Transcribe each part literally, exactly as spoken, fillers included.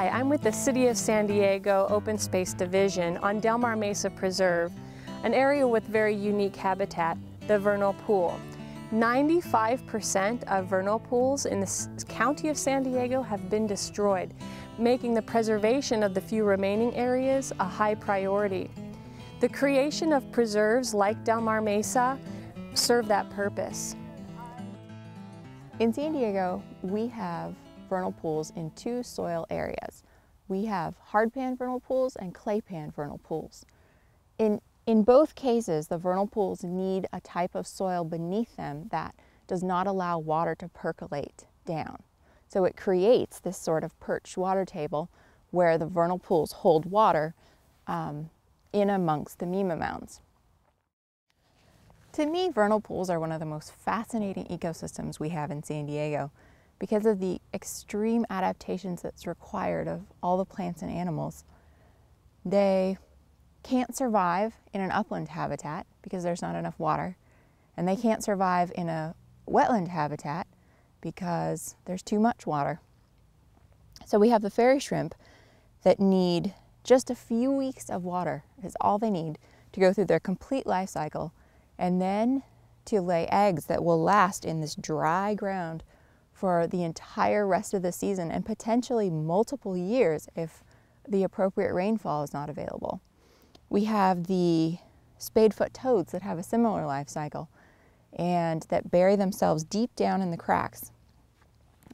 Hi, I'm with the City of San Diego Open Space Division on Del Mar Mesa Preserve, an area with very unique habitat, the vernal pool. ninety-five percent of vernal pools in the county of San Diego have been destroyed, making the preservation of the few remaining areas a high priority. The creation of preserves like Del Mar Mesa serve that purpose. In San Diego, we have vernal pools in two soil areas. We have hardpan vernal pools and claypan vernal pools. In, in both cases, the vernal pools need a type of soil beneath them that does not allow water to percolate down. So it creates this sort of perched water table where the vernal pools hold water um, in amongst the Mima mounds. To me, vernal pools are one of the most fascinating ecosystems we have in San Diego because of the extreme adaptations that's required of all the plants and animals. They can't survive in an upland habitat because there's not enough water, and they can't survive in a wetland habitat because there's too much water. So we have the fairy shrimp that need just a few weeks of water, is all they need to go through their complete life cycle, and then to lay eggs that will last in this dry ground for the entire rest of the season and potentially multiple years if the appropriate rainfall is not available. We have the spadefoot toads that have a similar life cycle and that bury themselves deep down in the cracks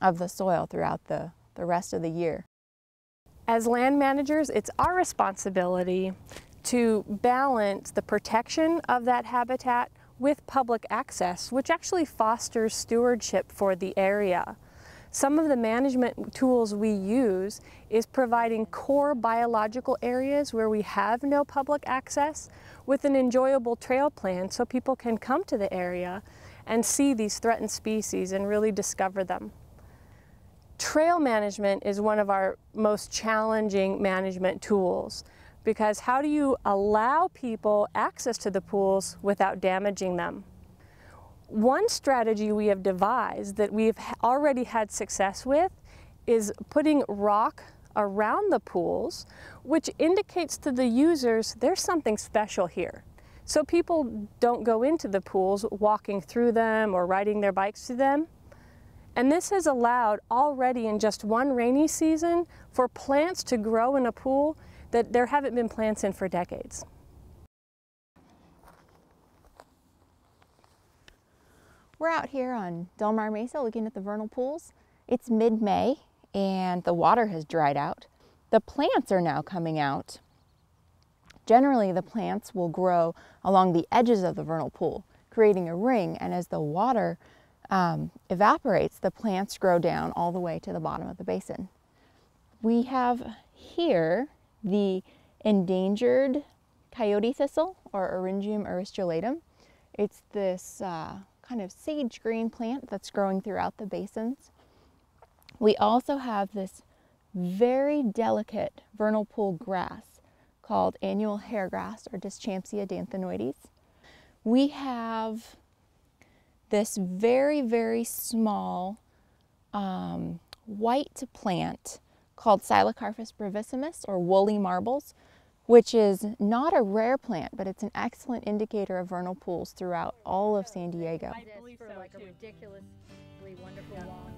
of the soil throughout the, the rest of the year. As land managers, it's our responsibility to balance the protection of that habitat with public access, which actually fosters stewardship for the area. Some of the management tools we use is providing core biological areas where we have no public access with an enjoyable trail plan so people can come to the area and see these threatened species and really discover them. Trail management is one of our most challenging management tools, because how do you allow people access to the pools without damaging them? One strategy we have devised that we've already had success with is putting rock around the pools, which indicates to the users there's something special here. So people don't go into the pools walking through them or riding their bikes through them. And this has allowed already in just one rainy season for plants to grow in a pool that there haven't been plants in for decades. We're out here on Del Mar Mesa looking at the vernal pools. It's mid-May and the water has dried out. The plants are now coming out. Generally, the plants will grow along the edges of the vernal pool, creating a ring, and as the water um, evaporates, the plants grow down all the way to the bottom of the basin. We have here the endangered coyote thistle, or Oryngium aristulatum. It's this uh, kind of sage green plant that's growing throughout the basins. We also have this very delicate vernal pool grass called annual hair grass, or Dyschampsia danthinoides. We have this very, very small um, white plant called Silicarpha brevissimus, or woolly marbles, which is not a rare plant, but it's an excellent indicator of vernal pools throughout all of San Diego.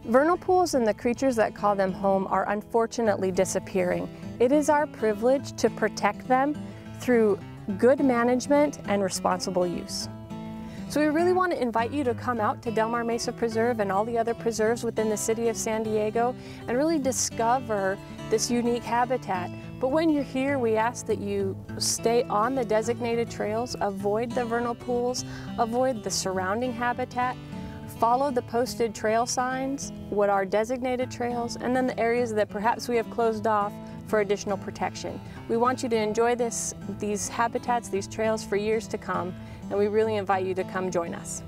Vernal pools and the creatures that call them home are unfortunately disappearing. It is our privilege to protect them through good management and responsible use. So we really want to invite you to come out to Del Mar Mesa Preserve and all the other preserves within the City of San Diego and really discover this unique habitat. But when you're here, we ask that you stay on the designated trails, avoid the vernal pools, avoid the surrounding habitat, follow the posted trail signs, what are designated trails, and then the areas that perhaps we have closed off for additional protection. We want you to enjoy this, these habitats, these trails for years to come, and we really invite you to come join us.